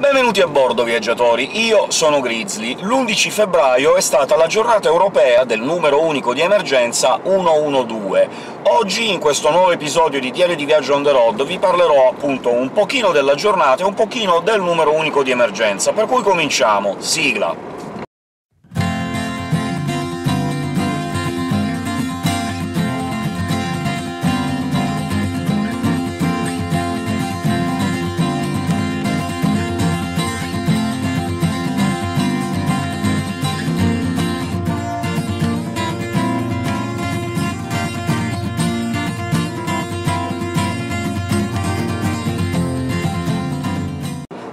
Benvenuti a bordo, viaggiatori! Io sono Grizzly. L'11 febbraio è stata la giornata europea del numero unico di emergenza 112. Oggi, in questo nuovo episodio di Diario di Viaggio on the road, vi parlerò appunto un pochino della giornata e un pochino del numero unico di emergenza, per cui cominciamo! Sigla!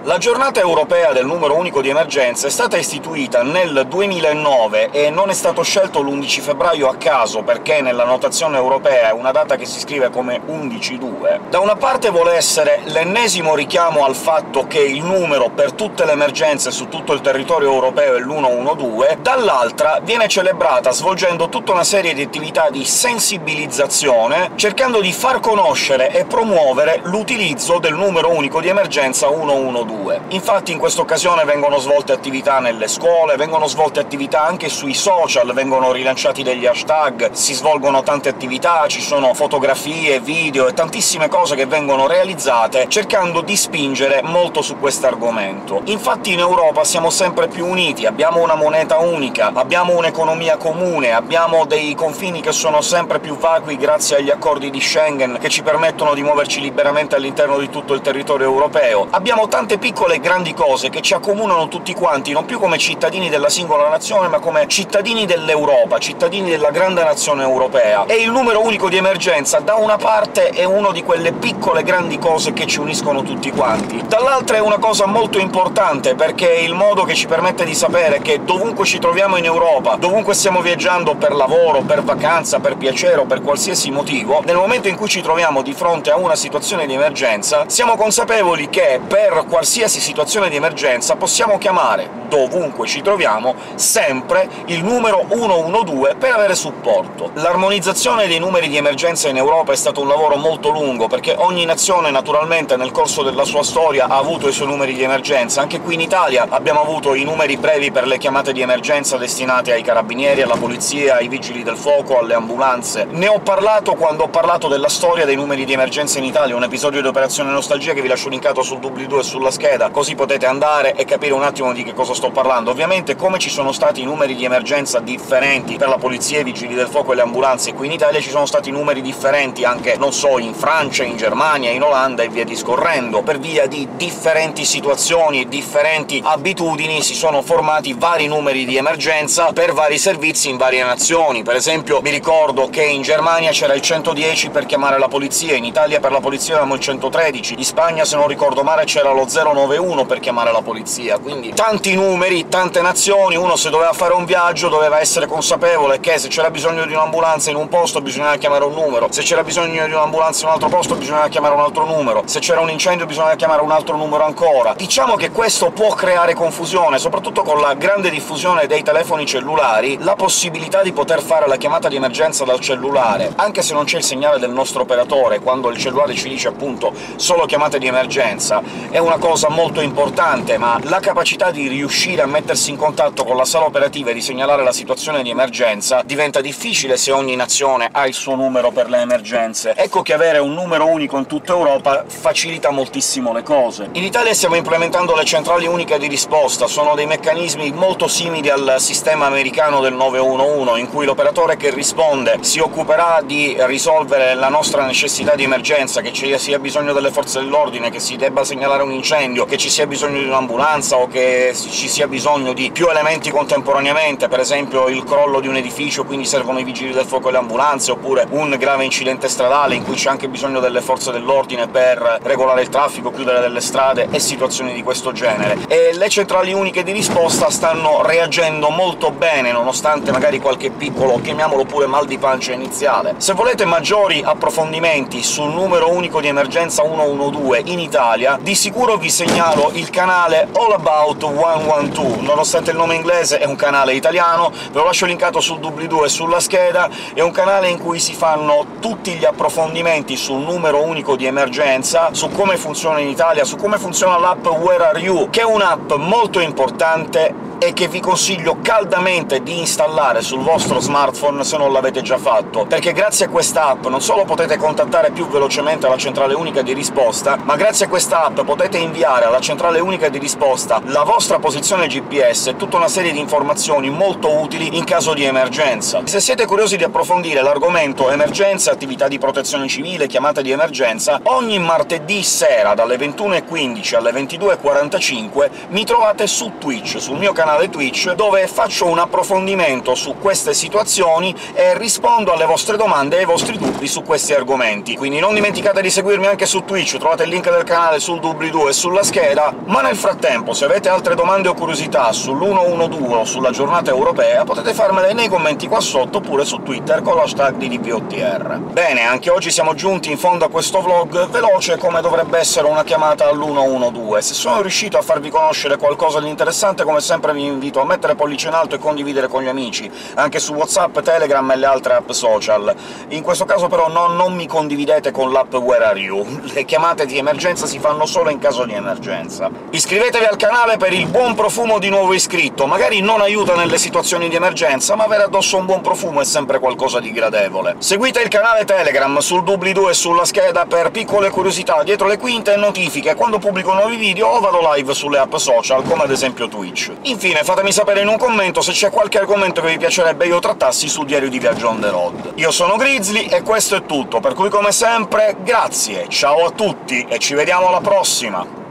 La giornata europea del numero unico di emergenza è stata istituita nel 2009 e non è stato scelto l'11 febbraio a caso, perché nella notazione europea è una data che si scrive come 11-2. Da una parte vuole essere l'ennesimo richiamo al fatto che il numero per tutte le emergenze su tutto il territorio europeo è l'112, dall'altra viene celebrata svolgendo tutta una serie di attività di sensibilizzazione, cercando di far conoscere e promuovere l'utilizzo del numero unico di emergenza 112. Infatti in questa occasione vengono svolte attività nelle scuole, vengono svolte attività anche sui social, vengono rilanciati degli hashtag, si svolgono tante attività, ci sono fotografie, video e tantissime cose che vengono realizzate cercando di spingere molto su quest'argomento. Infatti in Europa siamo sempre più uniti, abbiamo una moneta unica, abbiamo un'economia comune, abbiamo dei confini che sono sempre più vacui grazie agli accordi di Schengen che ci permettono di muoverci liberamente all'interno di tutto il territorio europeo, abbiamo tante piccole e grandi cose che ci accomunano tutti quanti, non più come cittadini della singola nazione, ma come cittadini dell'Europa, cittadini della grande nazione europea. E il numero unico di emergenza, da una parte, è una di quelle piccole e grandi cose che ci uniscono tutti quanti, dall'altra è una cosa molto importante, perché è il modo che ci permette di sapere che dovunque ci troviamo in Europa, dovunque stiamo viaggiando per lavoro, per vacanza, per piacere o per qualsiasi motivo, nel momento in cui ci troviamo di fronte a una situazione di emergenza, siamo consapevoli che per qualsiasi situazione di emergenza possiamo chiamare, dovunque ci troviamo, sempre il numero 112 per avere supporto. L'armonizzazione dei numeri di emergenza in Europa è stato un lavoro molto lungo, perché ogni nazione naturalmente nel corso della sua storia ha avuto i suoi numeri di emergenza. Anche qui in Italia abbiamo avuto i numeri brevi per le chiamate di emergenza destinate ai carabinieri, alla polizia, ai vigili del fuoco, alle ambulanze. Ne ho parlato quando ho parlato della storia dei numeri di emergenza in Italia, un episodio di Operazione Nostalgia che vi lascio linkato sul doobly-doo e sulla scheda, così potete andare e capire un attimo di che cosa sto parlando. Ovviamente, come ci sono stati numeri di emergenza differenti per la polizia, i vigili del fuoco e le ambulanze, qui in Italia ci sono stati numeri differenti anche, non so, in Francia, in Germania, in Olanda e via discorrendo. Per via di differenti situazioni e differenti abitudini si sono formati vari numeri di emergenza per vari servizi in varie nazioni. Per esempio mi ricordo che in Germania c'era il 110 per chiamare la polizia, in Italia per la polizia avevamo il 113, in Spagna, se non ricordo male, c'era lo 091 per chiamare la polizia, quindi tanti numeri, tante nazioni. Uno, se doveva fare un viaggio, doveva essere consapevole che se c'era bisogno di un'ambulanza in un posto bisognava chiamare un numero, se c'era bisogno di un'ambulanza in un altro posto bisognava chiamare un altro numero, se c'era un incendio bisognava chiamare un altro numero ancora. Diciamo che questo può creare confusione, soprattutto con la grande diffusione dei telefoni cellulari, la possibilità di poter fare la chiamata di emergenza dal cellulare, anche se non c'è il segnale del nostro operatore, quando il cellulare ci dice appunto solo chiamate di emergenza, è una cosa molto importante, ma la capacità di riuscire a mettersi in contatto con la sala operativa e di segnalare la situazione di emergenza diventa difficile se ogni nazione ha il suo numero per le emergenze. Ecco che avere un numero unico in tutta Europa facilita moltissimo le cose. In Italia stiamo implementando le centrali uniche di risposta, sono dei meccanismi molto simili al sistema americano del 911, in cui l'operatore che risponde si occuperà di risolvere la nostra necessità di emergenza, che ci sia bisogno delle forze dell'ordine, che si debba segnalare un incendio, che ci sia bisogno di un'ambulanza o che ci sia bisogno di più elementi contemporaneamente, per esempio il crollo di un edificio, quindi servono i vigili del fuoco e le ambulanze, oppure un grave incidente stradale in cui c'è anche bisogno delle forze dell'ordine per regolare il traffico, chiudere delle strade e situazioni di questo genere. E le centrali uniche di risposta stanno reagendo molto bene, nonostante magari qualche piccolo, chiamiamolo pure, mal di pancia iniziale. Se volete maggiori approfondimenti sul numero unico di emergenza 112 in Italia, di sicuro vi segnalo il canale All About 112, nonostante il nome inglese è un canale italiano, ve lo lascio linkato sul doobly-doo e sulla scheda, è un canale in cui si fanno tutti gli approfondimenti sul numero unico di emergenza, su come funziona in Italia, su come funziona l'app Where Are You, che è un'app molto importante e che vi consiglio caldamente di installare sul vostro smartphone se non l'avete già fatto, perché grazie a questa app non solo potete contattare più velocemente la centrale unica di risposta, ma grazie a questa app potete inviare alla centrale unica di risposta la vostra posizione GPS e tutta una serie di informazioni molto utili in caso di emergenza. Se siete curiosi di approfondire l'argomento emergenza, attività di protezione civile, chiamate di emergenza, ogni martedì sera dalle 21:15 alle 22:45 mi trovate su Twitch, sul mio canale Twitch, dove faccio un approfondimento su queste situazioni e rispondo alle vostre domande e ai vostri dubbi su questi argomenti. Quindi non dimenticate di seguirmi anche su Twitch, trovate il link del canale sul doobly-doo e sulla scheda, ma nel frattempo, se avete altre domande o curiosità sull'112 o sulla giornata europea, potete farmele nei commenti qua sotto, oppure su Twitter con l'hashtag DdVotr. Bene, anche oggi siamo giunti in fondo a questo vlog, veloce come dovrebbe essere una chiamata all'112. Se sono riuscito a farvi conoscere qualcosa di interessante, come sempre vi invito a mettere pollice in alto e condividere con gli amici, anche su WhatsApp, Telegram e le altre app social. In questo caso però non mi condividete con l'app Where Are You, le chiamate di emergenza si fanno solo in caso di emergenza. Iscrivetevi al canale per il buon profumo di nuovo iscritto, magari non aiuta nelle situazioni di emergenza, ma avere addosso un buon profumo è sempre qualcosa di gradevole. Seguite il canale Telegram sul doobly-doo e sulla scheda per piccole curiosità dietro le quinte e notifiche quando pubblico nuovi video o vado live sulle app social, come ad esempio Twitch. Infine fatemi sapere in un commento se c'è qualche argomento che vi piacerebbe io trattassi su Diario di Viaggio on the road. Io sono Grizzly e questo è tutto, per cui come sempre grazie, ciao a tutti e ci vediamo alla prossima!